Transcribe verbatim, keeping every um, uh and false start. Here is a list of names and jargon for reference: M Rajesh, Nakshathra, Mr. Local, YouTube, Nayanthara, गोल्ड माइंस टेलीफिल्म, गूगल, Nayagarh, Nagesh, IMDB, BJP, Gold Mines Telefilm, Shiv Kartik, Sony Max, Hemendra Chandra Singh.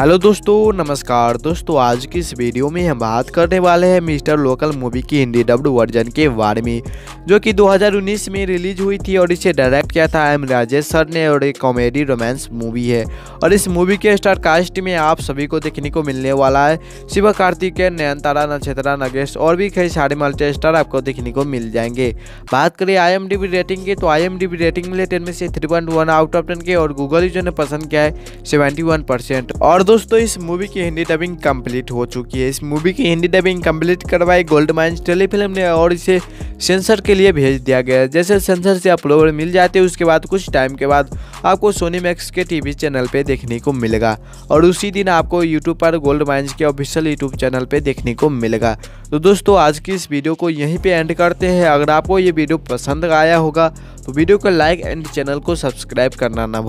Hello दोस्तों, नमस्कार दोस्तों। आज की इस वीडियो में हम बात करने वाले हैं मिस्टर लोकल मूवी की हिंदी डब्ड वर्जन के बारे में, जो कि दो हज़ार उन्नीस में रिलीज हुई थी और इसे डायरेक्ट किया था एम राजेश सर ने और एक कॉमेडी रोमांस मूवी है। और इस मूवी के स्टार कास्ट में आप सभी को देखने को मिलने वाला है शिव कार्तिक, नयनतारा, नक्षत्रा, नगेश और भी कई सारे मल्टी स्टार आपको देखने को मिल जाएंगे। बात करें आईएमडीबी रेटिंग की, तो आईएमडीबी रेटिंग मिले टेन में से three point one out of ten के और गूगल यूजर ने पसंद किया है सेवेंटी वन परसेंट। और और दोस्तों, इस मूवी की हिंदी डबिंग कंप्लीट हो चुकी है। इस मूवी की हिंदी डबिंग कंप्लीट करवाई गोल्ड माइंस टेलीफिल्म ने और इसे सेंसर के लिए भेज दिया गया है। जैसे सेंसर से अपलोड मिल जाते हैं, उसके बाद कुछ टाइम के बाद आपको सोनी मैक्स के टीवी चैनल पे देखने को मिलेगा और उसी दिन आपको यूट्यूब पर गोल्ड माइंस के ऑफिशियल यूट्यूब चैनल पे देखने को मिलेगा। तो दोस्तों, आज की इस वीडियो को यहीं पे एंड करते हैं। अगर आपको ये वीडियो पसंद आया होगा तो वीडियो को लाइक एंड चैनल को सब्सक्राइब करना ना भूलें।